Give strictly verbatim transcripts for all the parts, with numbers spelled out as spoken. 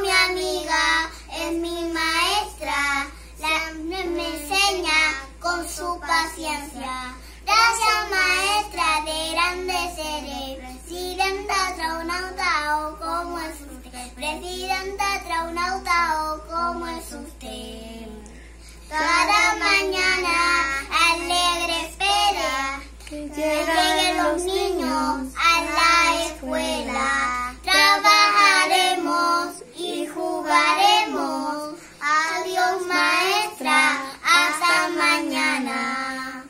mi amiga, es mi maestra, siempre me enseña con su paciencia. Gracias maestra, de grande seré, presidenta, astronauta o como es usted, presidenta, astronauta o como es usted. Cada mañana alegre espera que lleguen los niños a la escuela. Trabajaremos y jugaremos. Adiós maestra, hasta mañana.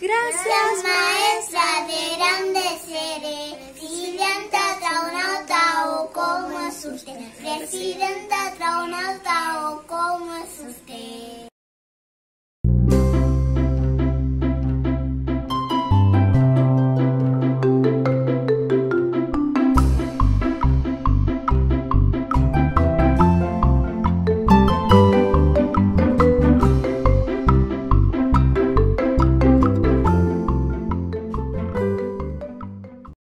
Gracias maestra, de grande seré, presidenta, astronauta o como es usted, presidenta,